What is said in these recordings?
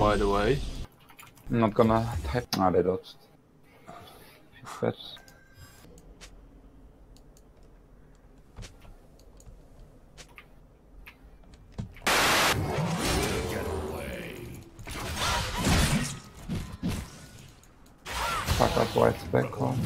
by the way. I'm not gonna type. Ah, they dodged. That's... Fuck up white's back home.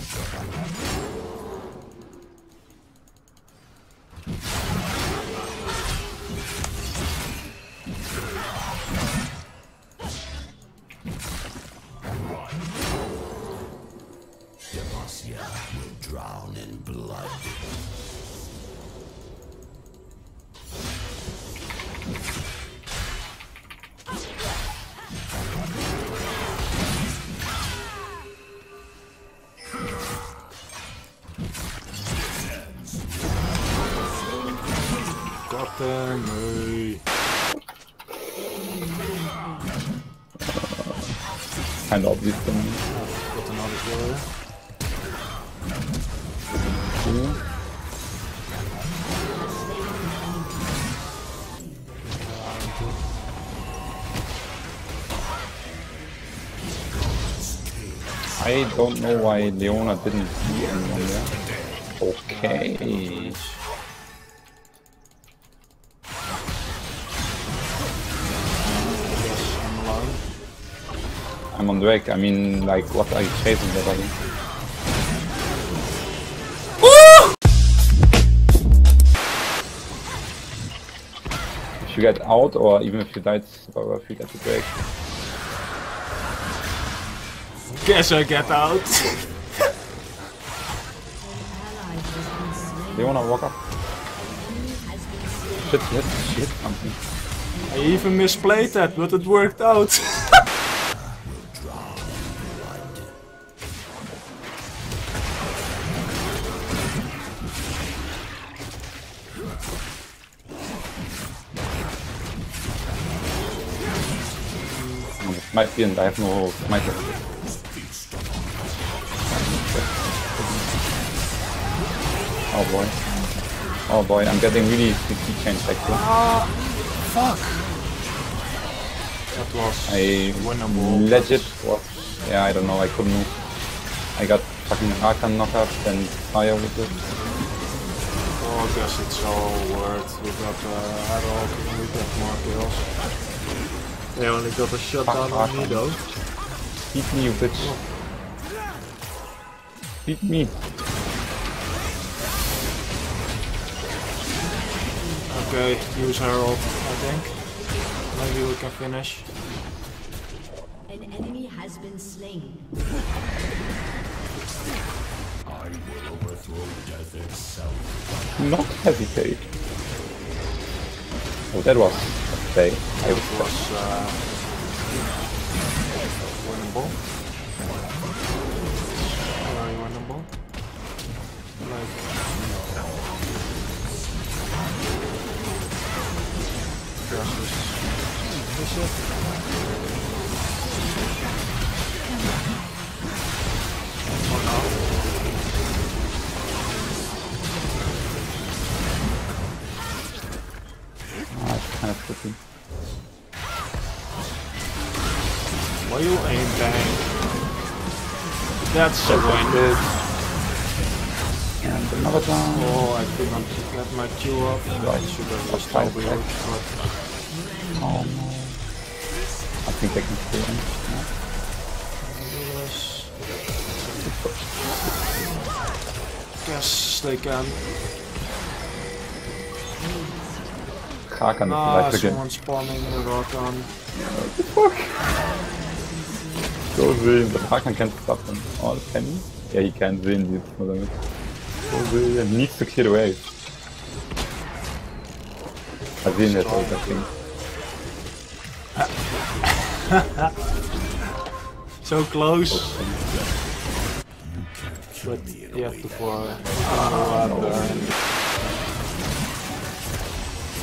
Kind of obvious to me. Got another player. I don't know why Leona didn't see anyone there. Okay. I'm on Drake, I mean, like, what are you chasing there, buddy? If you get out, or even if you died, or if you get to Drake. Guess I get out! They wanna walk up. Shit, shit, shit, something. I even misplayed that, but it worked out. Might be in, I have no hold. Might be. Oh boy. Oh boy, I'm getting really sticky chain back here. Fuck! That was a winnable. Legit was. Yeah, I don't know, I couldn't move. I got fucking Rakan knockup and fire with it. Oh, I guess it's all worth with that arrow, with that more kills. They only got a shot down on me though. Beat me, you bitch. Beat me. Okay, use Herald, I think. Maybe we can finish. An enemy has been slain. I will overthrow death itself. Not hesitate. Oh, that was okay. I was winnable. Very winnable. Like just push it. Why you aim bang? That's a win. And another time. Oh, I could not get my Q up. I should have just tried to. Oh no. I think I can kill him. Yes, they can. Rakan, ah, someone spawning the Rakan. What the fuck? Go William, but Rakan can't stop them. Oh, can he? Yeah, he can. William needs no damage. Go William needs to clear the way. I didn't have all that thing. So close. But you have to fall.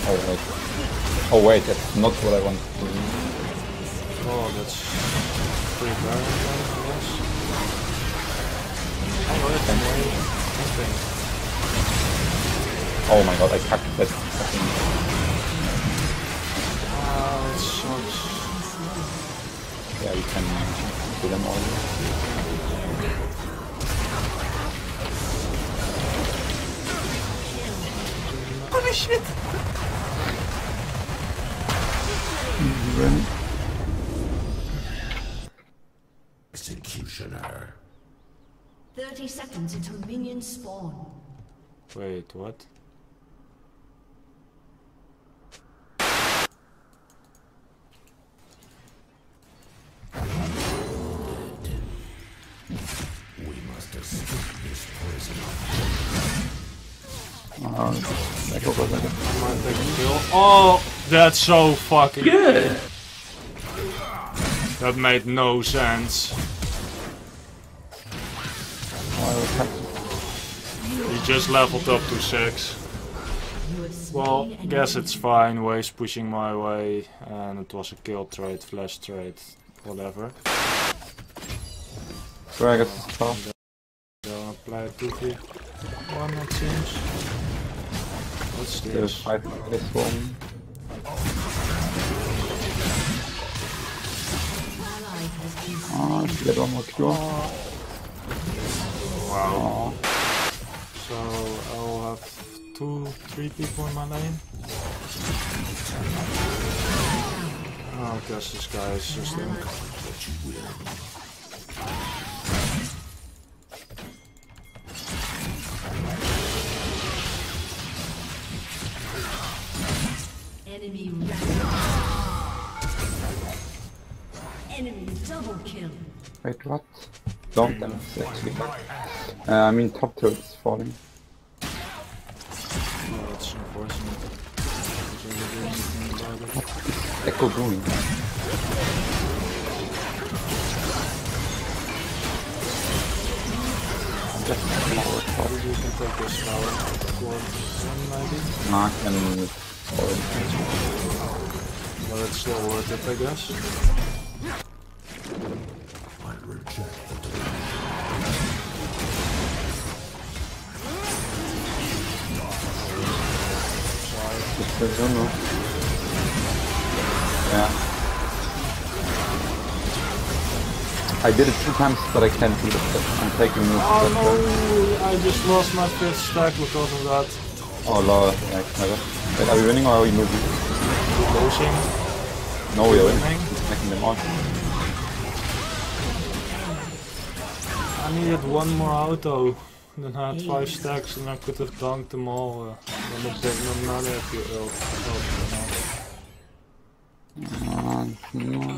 Oh wait. Oh wait, that's not what I want to do. Oh, that's pretty bad, I guess. Oh, that's amazing. Oh my god, I cacked that fucking... Ah, that sucks. yeah, you can do them all. Holy shit! Executioner. 30 seconds until minions spawn. Wait, what? We must escape this prison. Oh, that's so fucking good. That made no sense. He just leveled up to 6. Well, guess it's fine. Waves pushing my way, and it was a kill trade, flash trade, whatever. Drag it to the top. Don't apply it quickly. One, it seems. What's this? I think this one. Oh, she got one more cure. Wow. So I'll have 2, 3 people in my lane. Oh, I guess this guy is just in. Enemy double kill. Wait, what? Don't them actually. I mean, top turret is falling. Oh, that's unfortunate. What's Echo doing? I'm just flower top. You can take this flower. Mark and but it's still worth it, I guess. I reject the turret. Sorry. Yeah. I did it 2 times, but I can't do it. I'm taking moves. Oh no! I just lost my 5th stack because of that. Oh lord, yeah, never. Wait, are we winning or are we losing? We're losing. No, we're winning. Just making them on. I needed 1 more auto. Then I had 5 stacks and I could have dunked them all. Then I didn't matter if you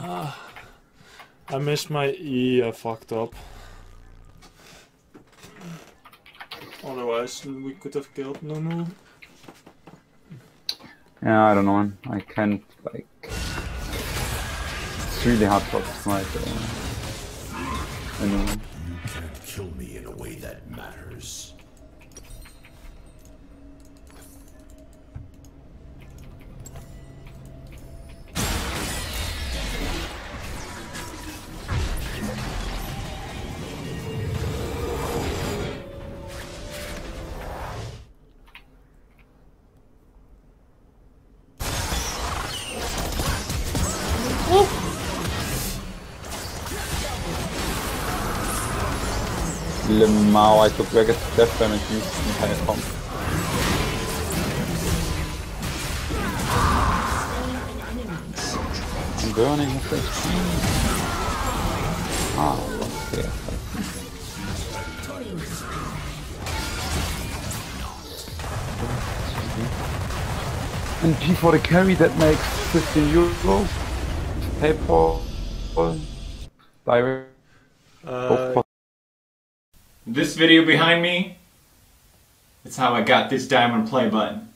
ult. I missed my E, I fucked up. Otherwise, we could have killed Nunu. Yeah, I don't know, I can't, like, it's really hard to smite anyone. You can't kill me in a way that matters. Wow, I took Rakan death damage used the entire comp. I'm burning with this. Ah, okay. And G for the carry, that makes 15 euros. PayPal. Direct. This video behind me, it's how I got this diamond play button.